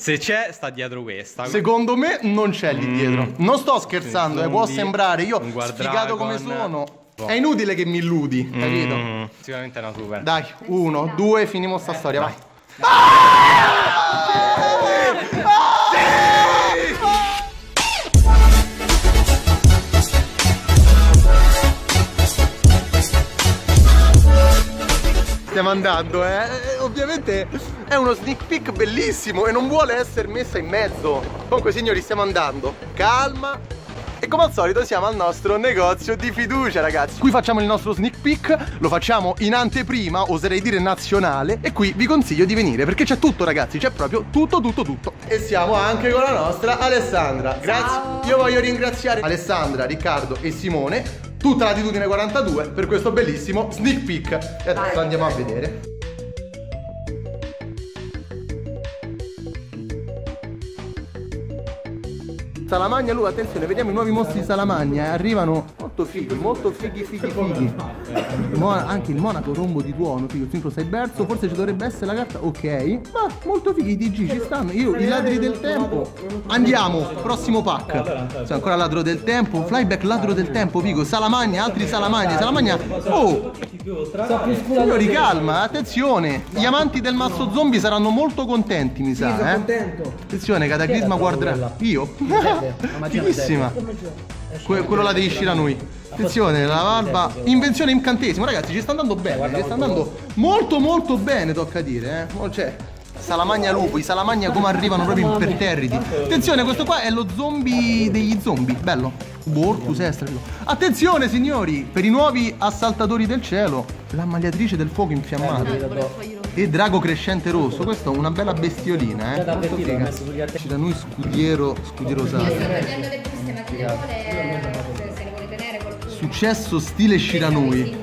Se c'è, sta dietro questa. Secondo me non c'è lì dietro. Non sto scherzando, può sembrare. Io, sfigato come sono, è inutile che mi illudi, capito? Sicuramente è una super. Dai, uno, due, finimo sta storia, vai. Stiamo andando, ovviamente è uno sneak peek bellissimo e non vuole essere messa in mezzo. Comunque signori, stiamo andando, calma, e come al solito siamo al nostro negozio di fiducia, ragazzi. Qui facciamo il nostro sneak peek, lo facciamo in anteprima, oserei dire nazionale, e qui vi consiglio di venire perché c'è tutto, ragazzi, c'è proprio tutto. E siamo anche con la nostra Alessandra. Grazie. Ciao. Io voglio ringraziare Alessandra, Riccardo e Simone, tutta Latitudine 42, per questo bellissimo sneak peek. E adesso andiamo a vedere. Salamagna, lui, attenzione, vediamo i nuovi mostri di Salamagna. Arrivano molto fighi. Anche il monaco rombo di tuono, figo, il sincro Cyberso, forse ci dovrebbe essere la carta, ok. Ma molto fighi i DG, ci stanno. Io, i ladri del tempo. Andiamo, prossimo pack. C'è ancora ladro del tempo, flyback ladro del tempo, figo, Salamagna, altri Salamagna, Oh! Signori, calma, attenzione. Gli amanti del mazzo zombie saranno molto contenti, mi sa. Sono contento. Attenzione, cataclisma guarda. Io? Fighissima. Quello là di Ciranui. Attenzione, la barba. Invenzione incantesimo. Ragazzi, ci sta andando bene. Ci sta andando molto bene, tocca dire, Cioè, Salamagna lupo, i Salamagna come arrivano proprio imperterriti. Attenzione, questo qua è lo zombie degli zombie. Bello. Borcus estrello. Attenzione signori, per i nuovi assaltatori del cielo, l'ammaliatrice del fuoco infiammata e Drago Crescente Rosso. Questa è una bella bestiolina, C'è da noi Scudiero Salamagna. Successo stile Ciranui.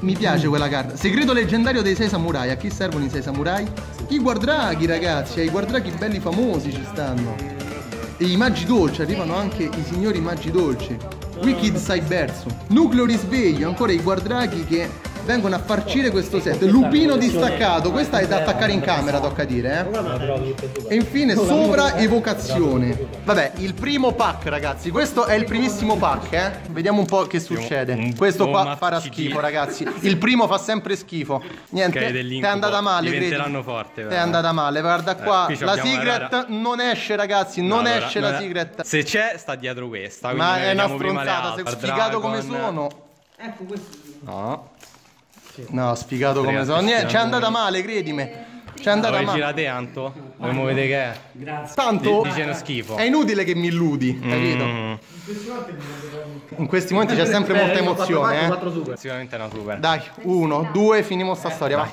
Mi piace quella carta. Segreto leggendario dei sei samurai. A chi servono i sei samurai? I guardraghi, ragazzi. I guardraghi belli famosi ci stanno. E i magi dolci. Arrivano anche i signori magi dolci. Wicked Cyberso. Nucleo risveglio. Ancora i guardraghi che vengono a farcire questo set. Lupino distaccato. Questa è da attaccare in camera, tocca dire, E infine sopra evocazione. Vabbè, il primo pack, ragazzi. Questo è il primissimo pack, Vediamo un po' che succede. Questo qua farà schifo, ragazzi. Il primo fa sempre schifo. Niente, è andata male, diventeranno forte. È andata male, guarda qua. La secret non esce, ragazzi. Non esce la secret. Se c'è, sta dietro questa. Ma è una stronzata. Se sfigato come sono. Ecco questo. No. No, sfigato come sono. C'è andata male, credimi. C'è andata male. Girate tanto. Vogliamo vedere che è. Grazie. Tanto dice uno schifo. È inutile che mi illudi, capito? In questi momenti c'è sempre molta emozione, Sicuramente è una super. Dai, uno, due, finimo sta storia, vai.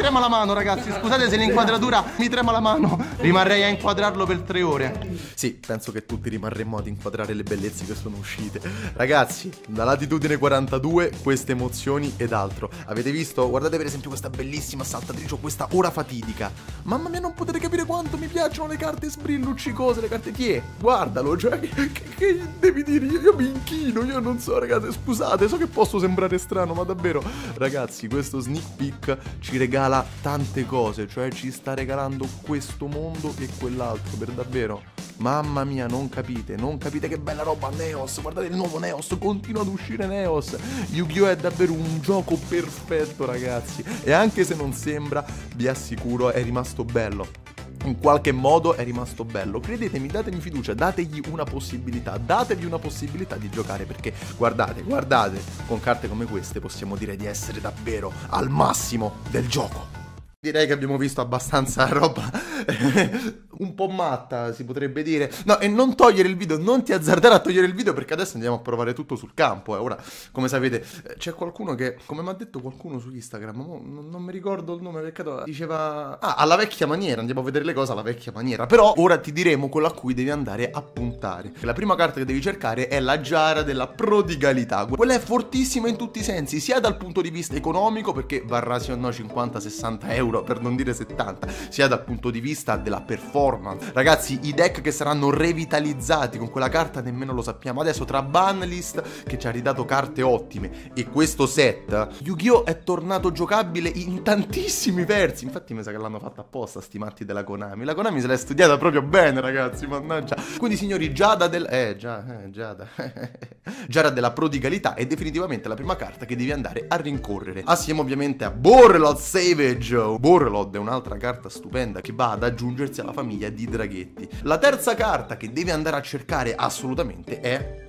Trema la mano, ragazzi, scusate se l'inquadratura mi trema la mano, rimarrei a inquadrarlo per 3 ore. Sì, penso che tutti rimarremmo ad inquadrare le bellezze che sono uscite, ragazzi, da Latitudine 42, queste emozioni ed altro. Avete visto? Guardate per esempio questa bellissima saltatrice, questa ora fatidica. Mamma mia, non potete capire quanto mi piacciono le carte sbrilluccicose, le carte tie. Guardalo, cioè, che devi dire? Io mi inchino, io non so, ragazzi, scusate, so che posso sembrare strano, ma davvero, ragazzi, questo sneak peek ci regala tante cose, cioè ci sta regalando questo mondo e quell'altro, per davvero. Mamma mia, non capite che bella roba. Neos, guardate il nuovo Neos, continua ad uscire Neos. Yu-Gi-Oh! È davvero un gioco perfetto, ragazzi, e anche se non sembra, vi assicuro, è rimasto bello. In qualche modo è rimasto bello. Credetemi, datemi fiducia, dategli una possibilità di giocare, perché guardate, con carte come queste possiamo dire di essere davvero al massimo del gioco. Direi che abbiamo visto abbastanza roba un po' matta, si potrebbe dire. No, e non togliere il video, non ti azzardare a togliere il video, perché adesso andiamo a provare tutto sul campo. Ora, come sapete, c'è qualcuno che, come mi ha detto qualcuno su Instagram, non mi ricordo il nome, peccato, diceva, alla vecchia maniera, andiamo a vedere le cose alla vecchia maniera. Però ora ti diremo quello a cui devi andare a puntare. La prima carta che devi cercare è la Giara della prodigalità. Quella è fortissima in tutti i sensi, sia dal punto di vista economico, perché varrà sì o no 50-60 euro euro, per non dire 70, sia dal punto di vista della performance. Ragazzi, i deck che saranno revitalizzati con quella carta nemmeno lo sappiamo adesso, tra Banlist che ci ha ridato carte ottime e questo set, Yu-Gi-Oh è tornato giocabile in tantissimi versi. Infatti mi sa che l'hanno fatta apposta sti matti della Konami. La Konami se l'è studiata proprio bene, ragazzi, mannaggia. Quindi signori, Giara della prodigalità è definitivamente la prima carta che devi andare a rincorrere, assieme ovviamente a Borreload Savage. Borreload è un'altra carta stupenda che va ad aggiungersi alla famiglia di draghetti. La terza carta che devi andare a cercare assolutamente è...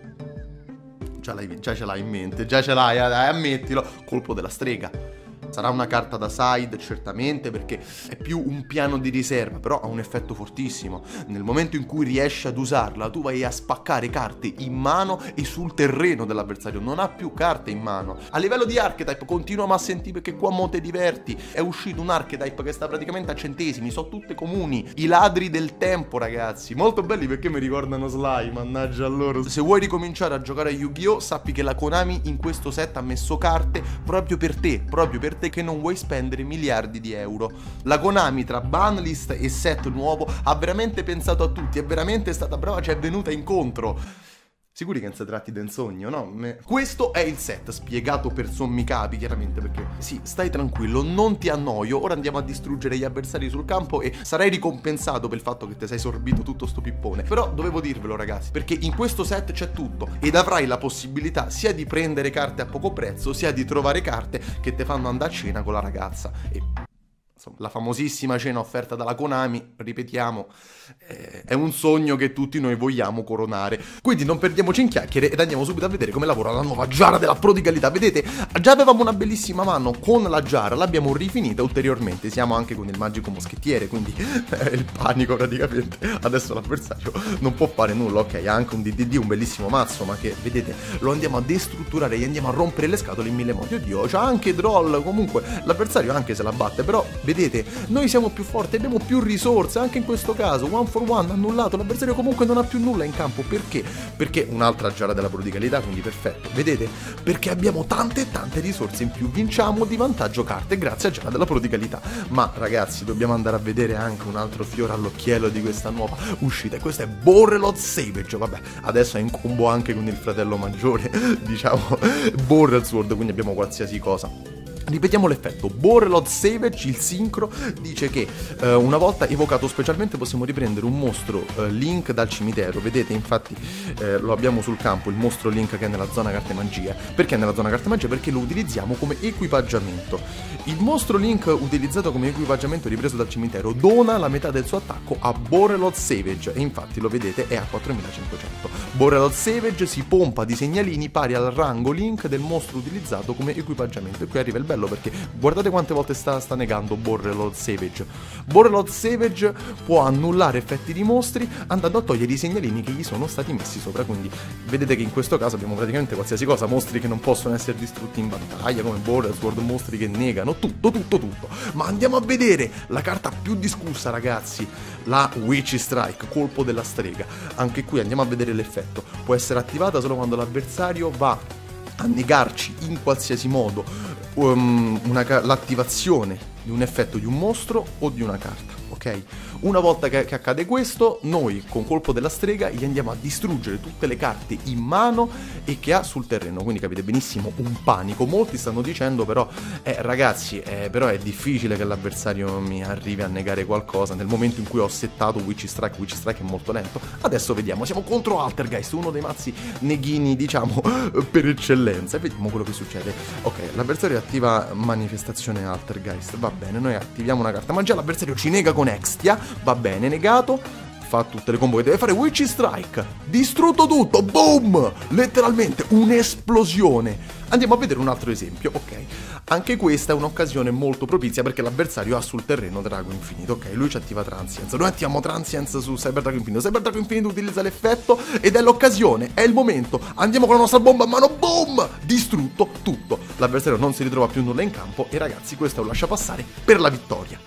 già ce l'hai in mente, già ce l'hai, ammettilo, Colpo della strega. Sarà una carta da side certamente, perché è più un piano di riserva, però ha un effetto fortissimo. Nel momento in cui riesci ad usarla, tu vai a spaccare carte in mano e sul terreno dell'avversario, non ha più carte in mano. A livello di archetype continuiamo a sentire che qua mo te diverti. È uscito un archetype che sta praticamente a centesimi, sono tutte comuni, i ladri del tempo, ragazzi, molto belli perché mi ricordano Sly, mannaggia loro. Se vuoi ricominciare a giocare a Yu-Gi-Oh, sappi che la Konami in questo set ha messo carte proprio per te che non vuoi spendere miliardi di euro. La Konami tra banlist e set nuovo ha veramente pensato a tutti, è veramente stata brava, ci è venuta incontro. Sicuri che non si tratti di un sogno, no? Questo è il set, spiegato per sommi capi, chiaramente, perché sì, stai tranquillo, non ti annoio, ora andiamo a distruggere gli avversari sul campo e sarai ricompensato per il fatto che ti sei sorbito tutto sto pippone. Però dovevo dirvelo, ragazzi, perché in questo set c'è tutto ed avrai la possibilità sia di prendere carte a poco prezzo, sia di trovare carte che ti fanno andare a cena con la ragazza. E... insomma, la famosissima cena offerta dalla Konami, ripetiamo, è un sogno che tutti noi vogliamo coronare. Quindi non perdiamoci in chiacchiere ed andiamo subito a vedere come lavora la nuova Giara della prodigalità. Vedete, già avevamo una bellissima mano con la Giara, l'abbiamo rifinita ulteriormente, siamo anche con il magico moschettiere, quindi il panico praticamente. Adesso l'avversario non può fare nulla, ok, ha anche un DDD, un bellissimo mazzo, ma che vedete, lo andiamo a destrutturare, gli andiamo a rompere le scatole in mille modi. Oddio, c'ha anche Droll, comunque l'avversario anche se la batte, però... vedete, noi siamo più forti, abbiamo più risorse, anche in questo caso, one for one, annullato, l'avversario comunque non ha più nulla in campo, perché? Perché un'altra Giara della prodigalità, quindi perfetto, vedete? Perché abbiamo tante e tante risorse in più, vinciamo di vantaggio carte grazie a Giara della prodigalità. Ma ragazzi, dobbiamo andare a vedere anche un altro fiore all'occhiello di questa nuova uscita, e questo è Borreload Savage. Vabbè, adesso è in combo anche con il fratello maggiore, diciamo, Borrelsword, quindi abbiamo qualsiasi cosa. Ripetiamo l'effetto, Borreload Savage, il sincro, dice che una volta evocato specialmente possiamo riprendere un mostro Link dal cimitero. Vedete, infatti lo abbiamo sul campo, il mostro Link che è nella zona carte magia. Perché è nella zona carte magia? Perché lo utilizziamo come equipaggiamento. Il mostro Link utilizzato come equipaggiamento ripreso dal cimitero dona la metà del suo attacco a Borreload Savage, e infatti lo vedete è a 4500. Borreload Savage si pompa di segnalini pari al rango Link del mostro utilizzato come equipaggiamento, e qui arriva il bello, perché guardate quante volte sta negando Borreload Savage. Borreload Savage può annullare effetti di mostri andando a togliere i segnalini che gli sono stati messi sopra, quindi vedete che in questo caso abbiamo praticamente qualsiasi cosa, mostri che non possono essere distrutti in battaglia come Borrelsword, mostri che negano, tutto. Ma andiamo a vedere la carta più discussa, ragazzi, la Witch Strike, Colpo della strega. Anche qui andiamo a vedere l'effetto, può essere attivata solo quando l'avversario va a negarci in qualsiasi modo l'attivazione di un effetto di un mostro o di una carta, ok? Una volta che accade questo, noi con Colpo della strega gli andiamo a distruggere tutte le carte in mano e che ha sul terreno, quindi capite benissimo, un panico. Molti stanno dicendo però, ragazzi, però è difficile che l'avversario mi arrivi a negare qualcosa nel momento in cui ho settato Witch Strike è molto lento. Adesso vediamo, siamo contro Altergeist, uno dei mazzi neghini, diciamo, per eccellenza, e vediamo quello che succede. Ok, l'avversario attiva Manifestazione Altergeist, va bene, noi attiviamo una carta, ma già l'avversario ci nega con Hextia. Va bene, negato, fa tutte le combo che deve fare. Witch Strike, distrutto tutto, boom, letteralmente un'esplosione. Andiamo a vedere un altro esempio, ok? Anche questa è un'occasione molto propizia perché l'avversario ha sul terreno Drago Infinito, ok? Lui ci attiva Transience, noi attiviamo Transience su Cyber Drago Infinito. Cyber Drago Infinito utilizza l'effetto ed è l'occasione, è il momento. Andiamo con la nostra bomba a mano, boom! Distrutto tutto. L'avversario non si ritrova più nulla in campo e ragazzi, questo è un lasciapassare per la vittoria.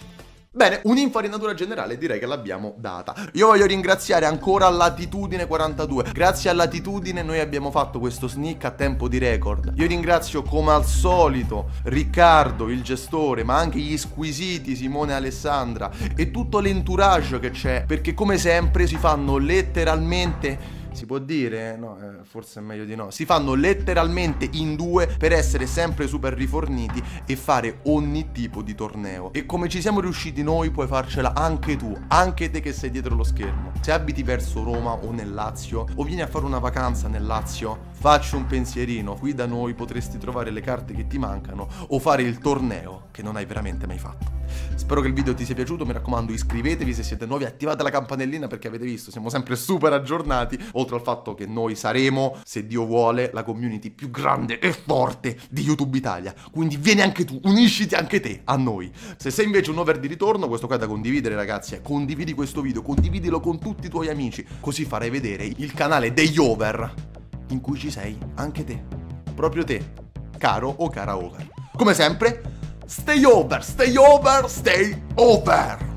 Bene, un'infarinatura generale direi che l'abbiamo data. Io voglio ringraziare ancora Latitudine 42. Grazie a Latitudine noi abbiamo fatto questo sneak a tempo di record. Io ringrazio come al solito Riccardo, il gestore, ma anche gli squisiti Simone e Alessandra e tutto l'entourage che c'è, perché come sempre si fanno letteralmente... Si può dire? No, forse è meglio di no. Si fanno letteralmente in due per essere sempre super riforniti e fare ogni tipo di torneo. E come ci siamo riusciti noi puoi farcela anche tu, anche te che sei dietro lo schermo. Se abiti verso Roma o nel Lazio, o vieni a fare una vacanza nel Lazio, facci un pensierino. Qui da noi potresti trovare le carte che ti mancano o fare il torneo che non hai veramente mai fatto. Spero che il video ti sia piaciuto, mi raccomando iscrivetevi se siete nuovi, attivate la campanellina perché avete visto, siamo sempre super aggiornati, oltre al fatto che noi saremo, se Dio vuole, la community più grande e forte di YouTube Italia, quindi vieni anche tu, unisciti anche te a noi. Se sei invece un over di ritorno, questo qua è da condividere ragazzi, condividi questo video, condividilo con tutti i tuoi amici, così farai vedere il canale degli over in cui ci sei anche te, proprio te, caro o cara over. Come sempre... Stay over, stay over, stay over!